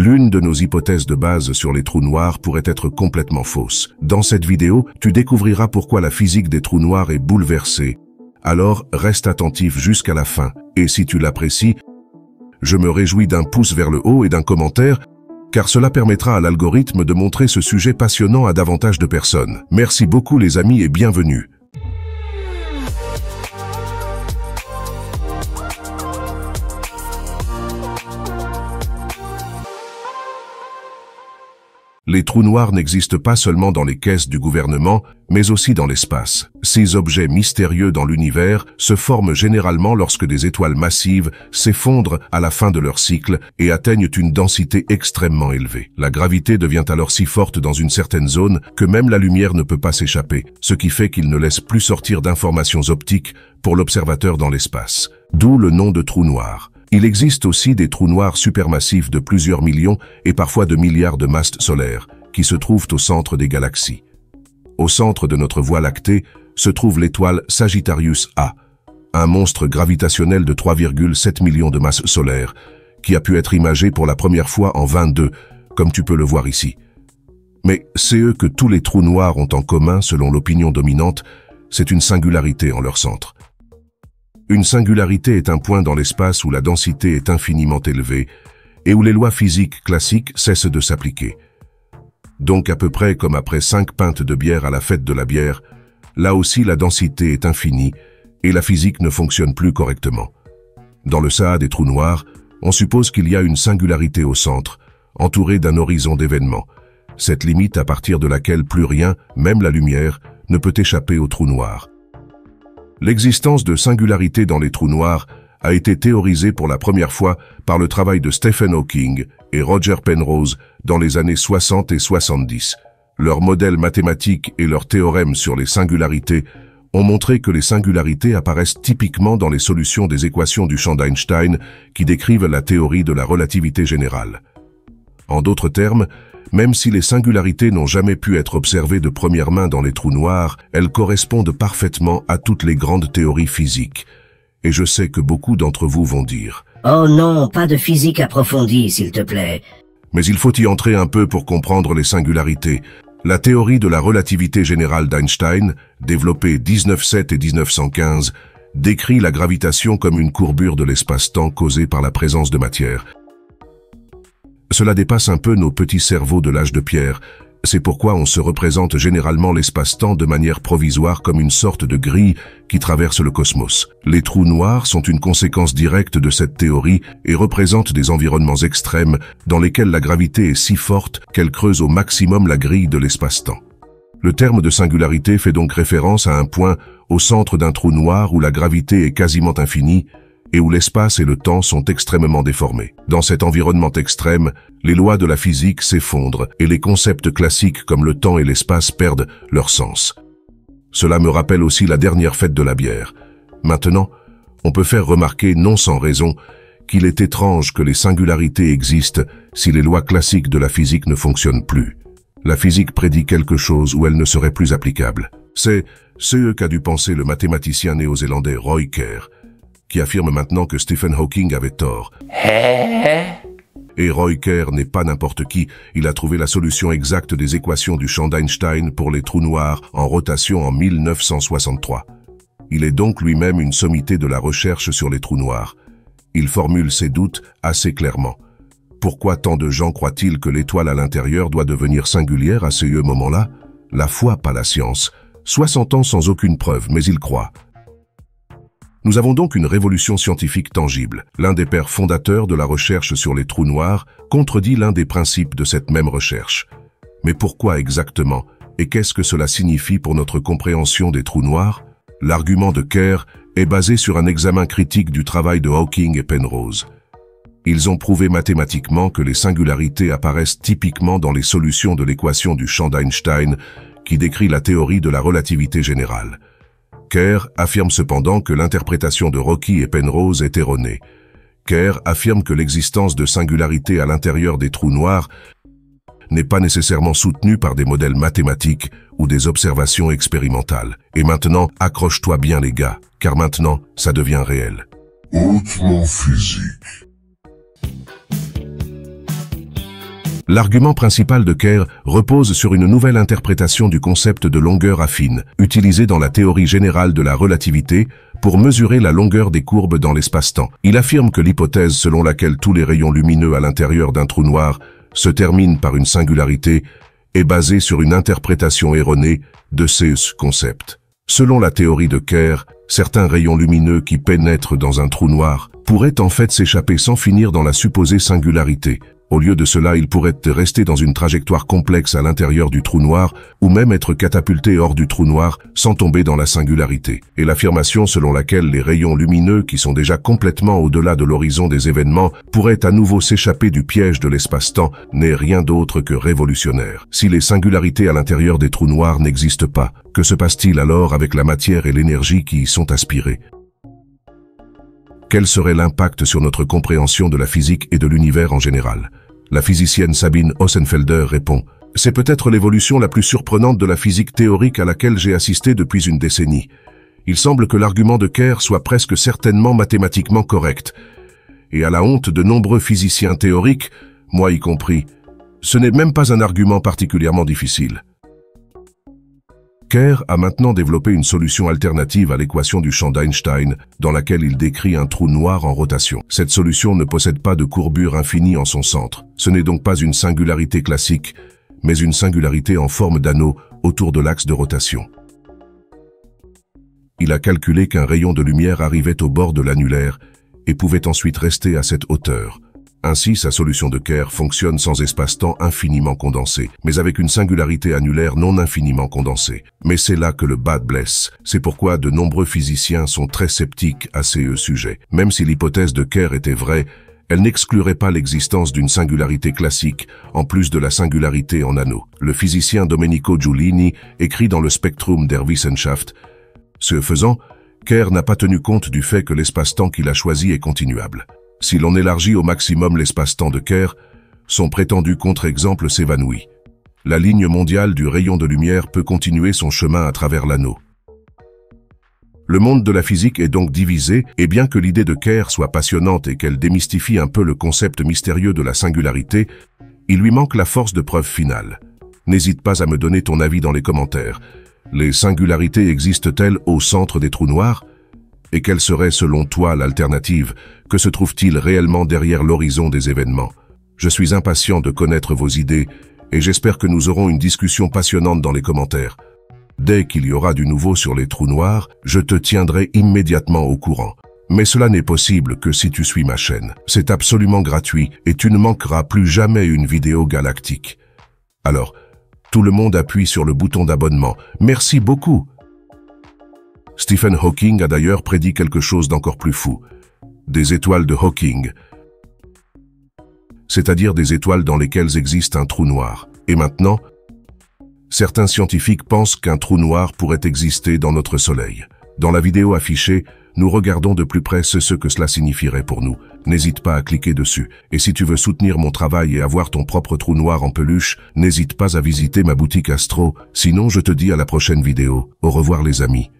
l'une de nos hypothèses de base sur les trous noirs pourrait être complètement fausse. Dans cette vidéo, tu découvriras pourquoi la physique des trous noirs est bouleversée. Alors, reste attentif jusqu'à la fin. Et si tu l'apprécies, je me réjouis d'un pouce vers le haut et d'un commentaire, car cela permettra à l'algorithme de montrer ce sujet passionnant à davantage de personnes. Merci beaucoup les amis et bienvenue. Les trous noirs n'existent pas seulement dans les caisses du gouvernement, mais aussi dans l'espace. Ces objets mystérieux dans l'univers se forment généralement lorsque des étoiles massives s'effondrent à la fin de leur cycle et atteignent une densité extrêmement élevée. La gravité devient alors si forte dans une certaine zone que même la lumière ne peut pas s'échapper, ce qui fait qu'il ne laisse plus sortir d'informations optiques pour l'observateur dans l'espace. D'où le nom de trou noir. Il existe aussi des trous noirs supermassifs de plusieurs millions et parfois de milliards de masses solaires qui se trouvent au centre des galaxies. Au centre de notre Voie lactée se trouve l'étoile Sagittarius A, un monstre gravitationnel de 3,7 millions de masses solaires qui a pu être imagé pour la première fois en 22, comme tu peux le voir ici. Mais c'est eux que tous les trous noirs ont en commun selon l'opinion dominante, c'est une singularité en leur centre. Une singularité est un point dans l'espace où la densité est infiniment élevée et où les lois physiques classiques cessent de s'appliquer. Donc à peu près comme après 5 pintes de bière à la fête de la bière, là aussi la densité est infinie et la physique ne fonctionne plus correctement. Dans le Saha des trous noirs, on suppose qu'il y a une singularité au centre, entourée d'un horizon d'événements, cette limite à partir de laquelle plus rien, même la lumière, ne peut échapper au trou noir. L'existence de singularités dans les trous noirs a été théorisée pour la première fois par le travail de Stephen Hawking et Roger Penrose dans les années 60 et 70. Leurs modèles mathématiques et leurs théorèmes sur les singularités ont montré que les singularités apparaissent typiquement dans les solutions des équations du champ d'Einstein qui décrivent la théorie de la relativité générale. En d'autres termes, même si les singularités n'ont jamais pu être observées de première main dans les trous noirs, elles correspondent parfaitement à toutes les grandes théories physiques. Et je sais que beaucoup d'entre vous vont dire « Oh non, pas de physique approfondie, s'il te plaît !» Mais il faut y entrer un peu pour comprendre les singularités. La théorie de la relativité générale d'Einstein, développée 1907 et 1915, décrit la gravitation comme une courbure de l'espace-temps causée par la présence de matière. Cela dépasse un peu nos petits cerveaux de l'âge de pierre. C'est pourquoi on se représente généralement l'espace-temps de manière provisoire comme une sorte de grille qui traverse le cosmos. Les trous noirs sont une conséquence directe de cette théorie et représentent des environnements extrêmes dans lesquels la gravité est si forte qu'elle creuse au maximum la grille de l'espace-temps. Le terme de singularité fait donc référence à un point au centre d'un trou noir où la gravité est quasiment infinie, et où l'espace et le temps sont extrêmement déformés. Dans cet environnement extrême, les lois de la physique s'effondrent et les concepts classiques comme le temps et l'espace perdent leur sens. Cela me rappelle aussi la dernière fête de la bière. Maintenant, on peut faire remarquer, non sans raison, qu'il est étrange que les singularités existent si les lois classiques de la physique ne fonctionnent plus. La physique prédit quelque chose où elle ne serait plus applicable. C'est ce qu'a dû penser le mathématicien néo-zélandais Roy Kerr, qui affirme maintenant que Stephen Hawking avait tort. Et Roy Kerr n'est pas n'importe qui, il a trouvé la solution exacte des équations du champ d'Einstein pour les trous noirs en rotation en 1963. Il est donc lui-même une sommité de la recherche sur les trous noirs. Il formule ses doutes assez clairement. Pourquoi tant de gens croient-ils que l'étoile à l'intérieur doit devenir singulière à ce moment-là? La foi, pas la science. 60 ans sans aucune preuve, mais il croit. Nous avons donc une révolution scientifique tangible. L'un des pères fondateurs de la recherche sur les trous noirs contredit l'un des principes de cette même recherche. Mais pourquoi exactement? Et qu'est-ce que cela signifie pour notre compréhension des trous noirs? L'argument de Kerr est basé sur un examen critique du travail de Hawking et Penrose. Ils ont prouvé mathématiquement que les singularités apparaissent typiquement dans les solutions de l'équation du champ d'Einstein qui décrit la théorie de la relativité générale. Kerr affirme cependant que l'interprétation de Rocky et Penrose est erronée. Kerr affirme que l'existence de singularités à l'intérieur des trous noirs n'est pas nécessairement soutenue par des modèles mathématiques ou des observations expérimentales. Et maintenant, accroche-toi bien les gars, car maintenant, ça devient réel. Hautement physique. L'argument principal de Kerr repose sur une nouvelle interprétation du concept de longueur affine, utilisé dans la théorie générale de la relativité pour mesurer la longueur des courbes dans l'espace-temps. Il affirme que l'hypothèse selon laquelle tous les rayons lumineux à l'intérieur d'un trou noir se terminent par une singularité est basée sur une interprétation erronée de ce concept. Selon la théorie de Kerr, certains rayons lumineux qui pénètrent dans un trou noir pourraient en fait s'échapper sans finir dans la supposée singularité. Au lieu de cela, ils pourraient rester dans une trajectoire complexe à l'intérieur du trou noir ou même être catapultés hors du trou noir sans tomber dans la singularité. Et l'affirmation selon laquelle les rayons lumineux qui sont déjà complètement au-delà de l'horizon des événements pourraient à nouveau s'échapper du piège de l'espace-temps n'est rien d'autre que révolutionnaire. Si les singularités à l'intérieur des trous noirs n'existent pas, que se passe-t-il alors avec la matière et l'énergie qui y sont aspirées? Quel serait l'impact sur notre compréhension de la physique et de l'univers en général? La physicienne Sabine Hossenfelder répond « C'est peut-être l'évolution la plus surprenante de la physique théorique à laquelle j'ai assisté depuis une décennie. Il semble que l'argument de Kerr soit presque certainement mathématiquement correct. Et à la honte de nombreux physiciens théoriques, moi y compris, ce n'est même pas un argument particulièrement difficile. » Kerr a maintenant développé une solution alternative à l'équation du champ d'Einstein, dans laquelle il décrit un trou noir en rotation. Cette solution ne possède pas de courbure infinie en son centre. Ce n'est donc pas une singularité classique, mais une singularité en forme d'anneau autour de l'axe de rotation. Il a calculé qu'un rayon de lumière arrivait au bord de l'annulaire et pouvait ensuite rester à cette hauteur. Ainsi, sa solution de Kerr fonctionne sans espace-temps infiniment condensé, mais avec une singularité annulaire non infiniment condensée. Mais c'est là que le bas blesse. C'est pourquoi de nombreux physiciens sont très sceptiques à ce sujet. Même si l'hypothèse de Kerr était vraie, elle n'exclurait pas l'existence d'une singularité classique, en plus de la singularité en anneau. Le physicien Domenico Giulini écrit dans le Spectrum der Wissenschaft. Ce faisant, Kerr n'a pas tenu compte du fait que l'espace-temps qu'il a choisi est continuable. Si l'on élargit au maximum l'espace-temps de Kerr, son prétendu contre-exemple s'évanouit. La ligne mondiale du rayon de lumière peut continuer son chemin à travers l'anneau. Le monde de la physique est donc divisé, et bien que l'idée de Kerr soit passionnante et qu'elle démystifie un peu le concept mystérieux de la singularité, il lui manque la force de preuve finale. N'hésite pas à me donner ton avis dans les commentaires. Les singularités existent-elles au centre des trous noirs ? Et quelle serait selon toi l'alternative? Que se trouve-t-il réellement derrière l'horizon des événements? Je suis impatient de connaître vos idées et j'espère que nous aurons une discussion passionnante dans les commentaires. Dès qu'il y aura du nouveau sur les trous noirs, je te tiendrai immédiatement au courant. Mais cela n'est possible que si tu suis ma chaîne. C'est absolument gratuit et tu ne manqueras plus jamais une vidéo galactique. Alors, tout le monde appuie sur le bouton d'abonnement. Merci beaucoup! Stephen Hawking a d'ailleurs prédit quelque chose d'encore plus fou, des étoiles de Hawking, c'est-à-dire des étoiles dans lesquelles existe un trou noir. Et maintenant, certains scientifiques pensent qu'un trou noir pourrait exister dans notre Soleil. Dans la vidéo affichée, nous regardons de plus près ce que cela signifierait pour nous. N'hésite pas à cliquer dessus. Et si tu veux soutenir mon travail et avoir ton propre trou noir en peluche, n'hésite pas à visiter ma boutique Astro. Sinon, je te dis à la prochaine vidéo. Au revoir les amis.